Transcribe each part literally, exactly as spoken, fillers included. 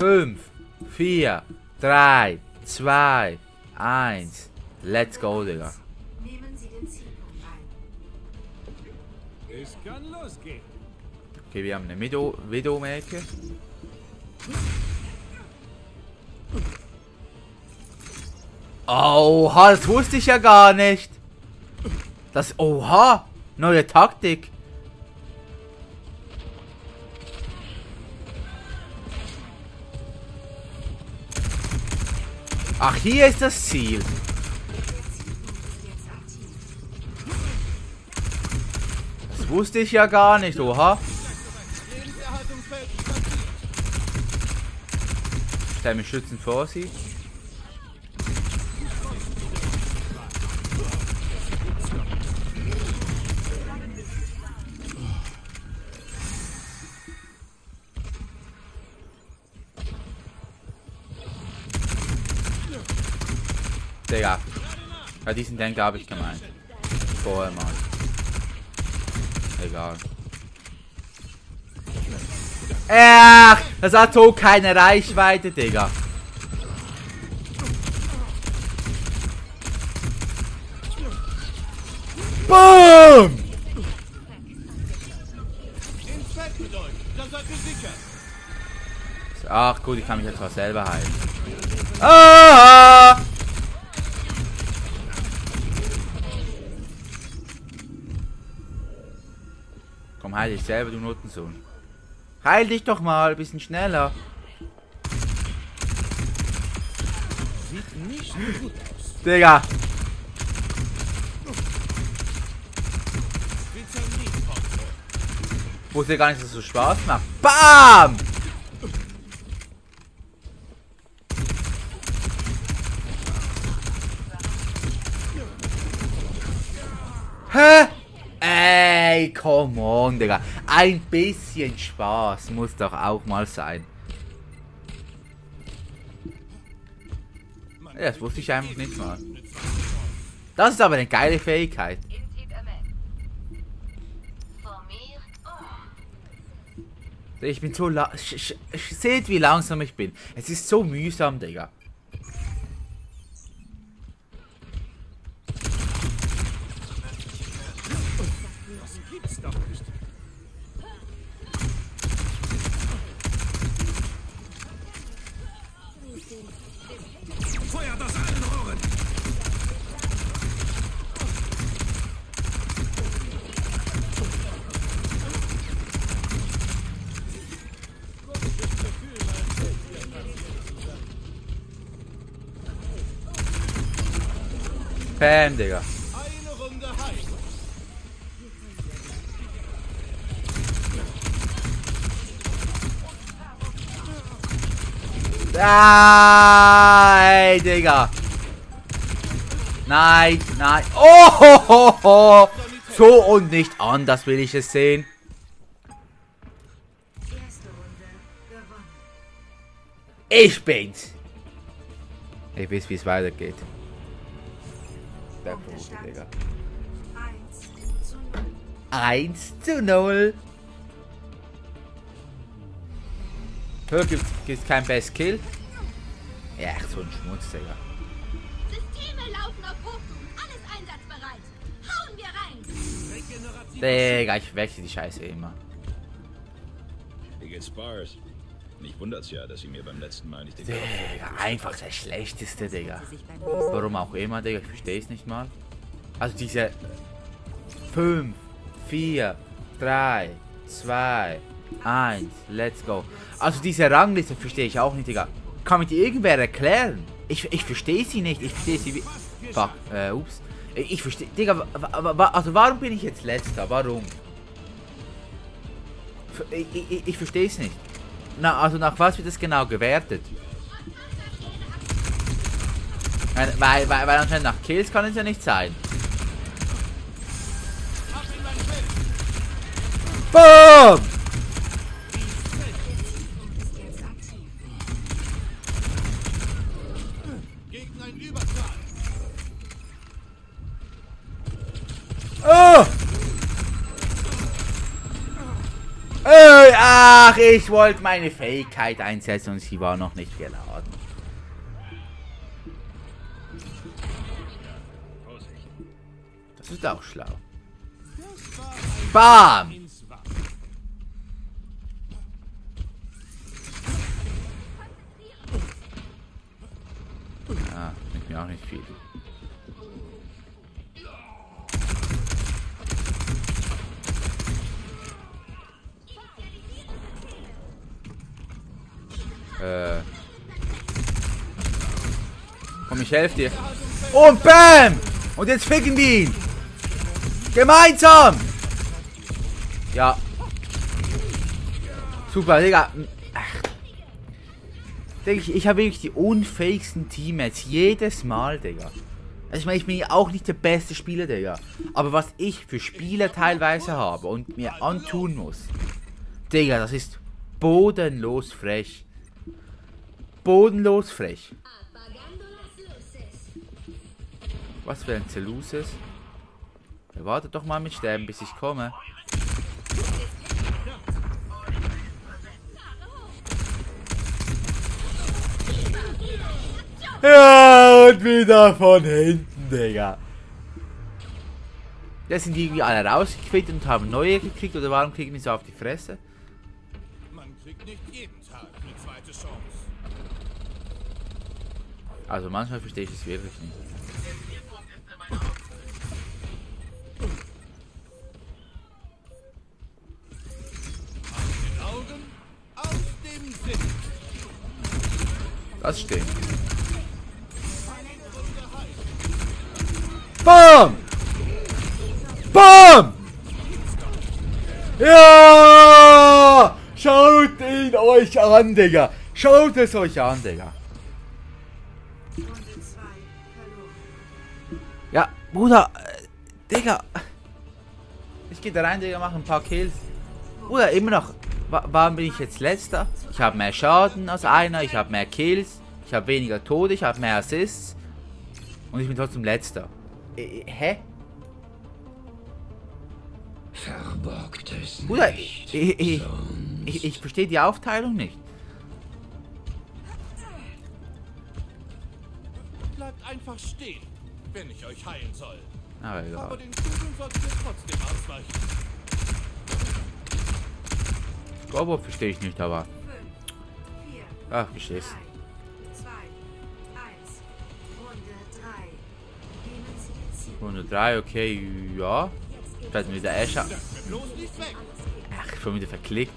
fünf, vier, drei, zwei, eins. Let's go, Digga. Okay, wir haben eine Widow-Mäke. Oha, das wusste ich ja gar nicht. Das, oha, neue Taktik. Ach, hier ist das Ziel. Das wusste ich ja gar nicht, oha. Ich stelle mich schützend vor sie. Digga. Ja, diesen Denker habe ich gemeint. Vorher mal. Egal. Ach, das hat so keine Reichweite, Digga. Boom! Ach gut, ich kann mich jetzt auch selber heilen. Ah! Komm, heil dich selber, du Notensohn. Heil dich doch mal, ein bisschen schneller. Sieht nicht gut aus. Digga. Ich wusste gar nicht, dass es so Spaß macht. Bam! Hä? Ey, come on, Digga. Ein bisschen Spaß muss doch auch mal sein. Ja, das wusste ich einfach nicht mal. Das ist aber eine geile Fähigkeit. Ich bin so la... Seht, wie langsam ich bin. Es ist so mühsam, Digga. Bam, Digga. Eine Runde heiß. Nein, Digga. Nein, nein. Oh, ho, ho, ho. So und nicht anders will ich es sehen. Ich bin's. Ich weiß, wie es weitergeht. Der Profi, Digga. eins zu null. Hör, gibt's, gibt's kein Best Kill? Ja, so ein Schmutz, Digga. Systeme laufen auf Hochtouren, alles einsatzbereit. Hauen wir rein! Digga, ich wechsle die Scheiße immer. Wie geht's, Bars? Mich wundert's ja, dass sie mir beim letzten Mal nicht den Kopf Digga, einfach der schlechteste, Digga. Warum auch immer, Digga, ich versteh's nicht mal. Also diese fünf, vier, drei, zwei, eins, let's go. Also diese Rangliste verstehe ich auch nicht, Digga. Kann mir die irgendwer erklären? Ich, ich verstehe sie nicht, ich verstehe sie wie... Fuck, äh, ups. Ich verstehe, Digga, also warum bin ich jetzt letzter, warum? Ich, ich, ich versteh's nicht. Na, also nach was wird das genau gewertet? Weil, weil, weil, weil anscheinend nach Kills kann es ja nicht sein. Boom! Oh! Äh, ach, ich wollte meine Fähigkeit einsetzen und sie war noch nicht geladen. Das ist auch schlau. Bam! Ah, bringt mir auch nicht viel. Äh. Komm, ich helfe dir. Und bam! Und jetzt ficken wir ihn! Gemeinsam! Ja. Super, Digga. Ach. Ich, ich habe wirklich die unfähigsten Teammates. Jedes Mal, Digga. Also ich meine, ich bin ja auch nicht der beste Spieler, Digga. Aber was ich für Spieler teilweise habe und mir antun muss. Digga, das ist bodenlos frech. Bodenlos frech. Was für ein Zeluses. Warte doch mal mit Sterben, bis ich komme. Ja, und wieder von hinten, Digga. Da sind die irgendwie alle rausgequickt und haben neue gekriegt, oder warum kriegen die so auf die Fresse? Man kriegt nicht jeden Tag eine zweite Chance. Also manchmal verstehe ich es wirklich nicht. Das stimmt. Bam! Bam! Ja! Schaut ihn euch an, Digga! Schaut es euch an, Digga! Ja, Bruder! Äh, Digga! Ich geh da rein, Digga, mach ein paar Kills. Bruder, immer noch. Warum bin ich jetzt letzter? Ich habe mehr Schaden als einer, ich habe mehr Kills, ich habe weniger Tode, ich habe mehr Assists und ich bin trotzdem letzter. Äh, hä? Verborgt es Bruder, nicht, ich, ich, ich, ich verstehe die Aufteilung nicht. Bleibt einfach stehen, wenn ich euch heilen soll. Aber egal. Aber den Kugeln solltet ihr trotzdem ausweichen. Gobo verstehe ich nicht, aber... Ach, verstehst du. Runde drei, okay, ja. Vielleicht mit der Asche. Ach, schon wieder verklickt.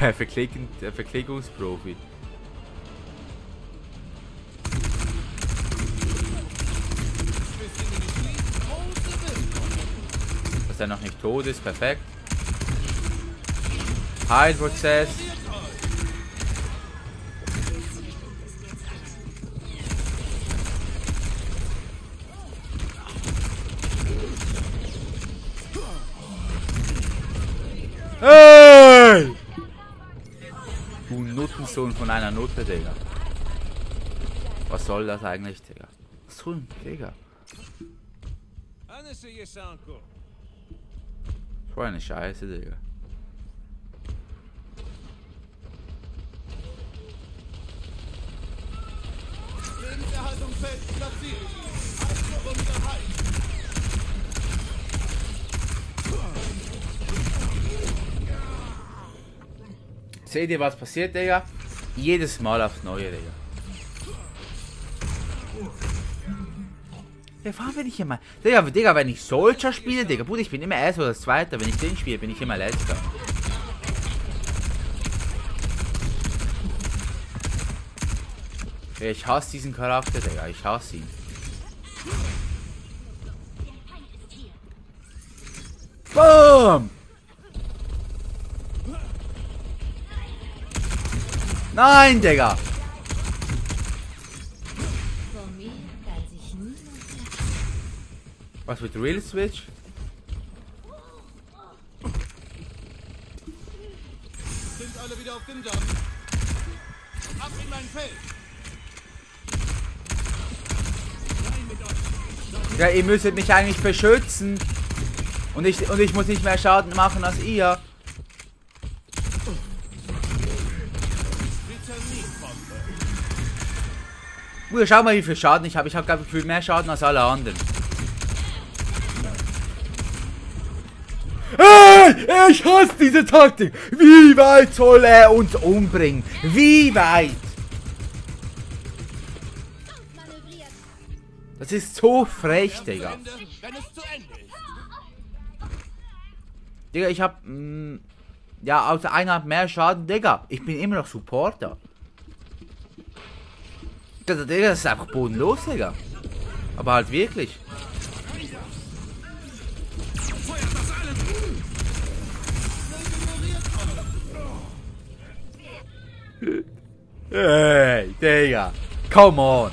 Der Verklicken, der Verklickungsprofi. Dass er noch nicht tot ist, perfekt. Heilprozess. Hey! Du Nuttensohn von einer Nutte, Digga. Was soll das eigentlich, Digga? Was soll denn, Digga? Voll eine Scheiße, Digga. Seht ihr, was passiert, Digga? Jedes Mal aufs Neue, Digga. Der war, wenn ich immer. Digga, Digga, wenn ich Soldier spiele, Digga, Bruder, ich bin immer Erster oder Zweiter. Wenn ich den spiele, bin ich immer Letzter. Ich hasse diesen Charakter, Digga. Ich hasse ihn. Boom! Nein, Digga! Was mit Real Switch? Sind alle wieder auf dem Damm. Ab in mein Feld. Ja, ihr müsstet mich eigentlich beschützen. Und ich, und ich muss nicht mehr Schaden machen als ihr. Gut, schau mal, wie viel Schaden ich habe. Ich habe, glaube ich, viel mehr Schaden als alle anderen. Hey, ich hasse diese Taktik. Wie weit soll er uns umbringen? Wie weit? Das ist so frech, Digga. Digga, ich hab... Mh, ja, außer einer hat mehr Schaden. Digga, ich bin immer noch Supporter. Das, das ist einfach bodenlos, Digga. Aber halt wirklich. Hey, Digga. Come on.